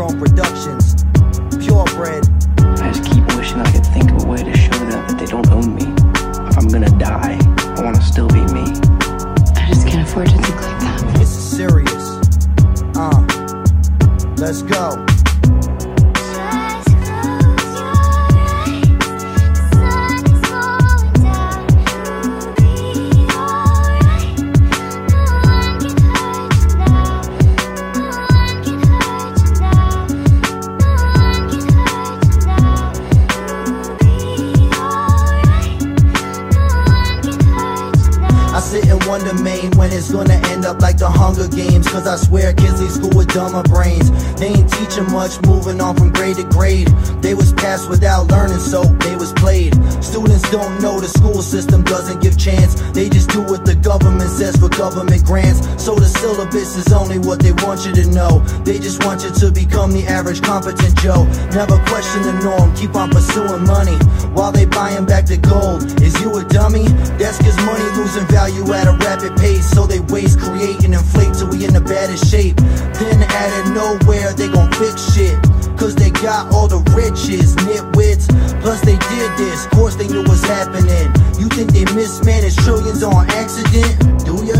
Throne Productions, Purebred. I just keep wishing I could think of a way to show them that they don't own me. If I'm gonna die, I wanna still be me. I just can't afford to think like that. This is serious. Let's go. Wonder main when it's gonna end up like the Hunger Games. Cause I swear kids leave school with dumber brains. They ain't teaching much, moving on from grade to grade. They was passed without learning, so they was played. Students don't know the school system doesn't give chance. They just do what the government says for government grants. So the syllabus is only what they want you to know. They just want you to become the average competent Joe. Never question the norm, keep on pursuing money while they buying back the gold. Is you a dummy? That's cause money losing value at a rapid pace, so they waste, create, and inflate till we in the baddest shape. Then out of nowhere, they gon' fix shit, cause they got all the riches, nitwits. Plus they did this, of course they knew what's happening. You think they mismanaged trillions on accident? Do ya?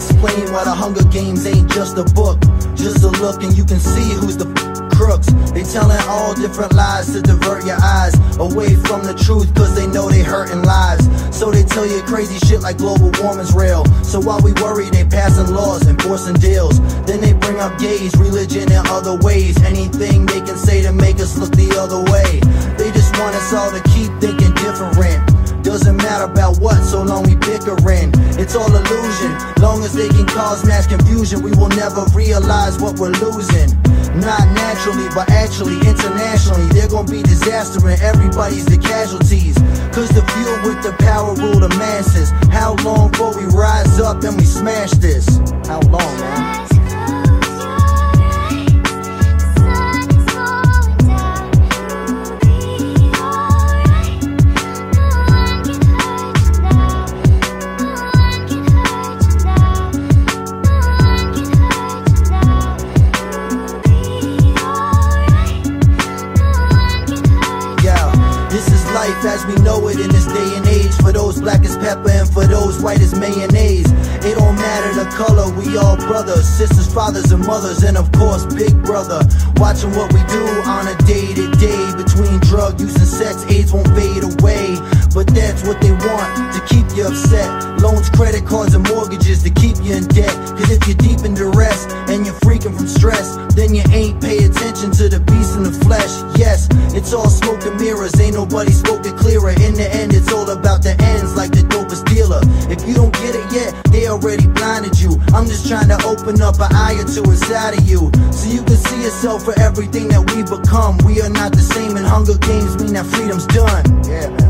Explain why the Hunger Games ain't just a book, just a look and you can see who's the crooks. They telling all different lies to divert your eyes away from the truth, cause they know they hurting lives. So they tell you crazy shit like global warming's real. So while we worry, they passing laws, enforcing deals. Then they bring up gays, religion and other ways, anything they can say to make us look the other way. They just want us all to keep thinking different. Doesn't matter about what, so long we bickering. It's all illusion, long as they can cause mass confusion. We will never realize what we're losing. Not naturally, but actually, internationally. They're gonna be disaster and everybody's the casualties. Cause the few with the power rule the masses. How long before we rise up and we smash this? How long, man? As we know it in this day and age, for those black as pepper and for those white as mayonnaise. It don't matter the color, we all brothers, sisters, fathers and mothers, and of course big brother. Watching what we do on a day to day, between drug use and sex, AIDS won't fade away. But that's what they want, to keep you upset. Loans, credit cards and mortgages to keep you in debt. Cause if you're deep in duress and you're freaking from stress, then you ain't pay attention to the beast in the flesh. Yes, it's all smoke and mirrors, ain't nobody spoke it clearer. In the end, it's all about the ends, like the dopest dealer. If you don't get it yet, they already blinded you. I'm just trying to open up an eye or two inside of you, so you can see yourself for everything that we become. We are not the same, and Hunger Games mean that freedom's done. Yeah, man.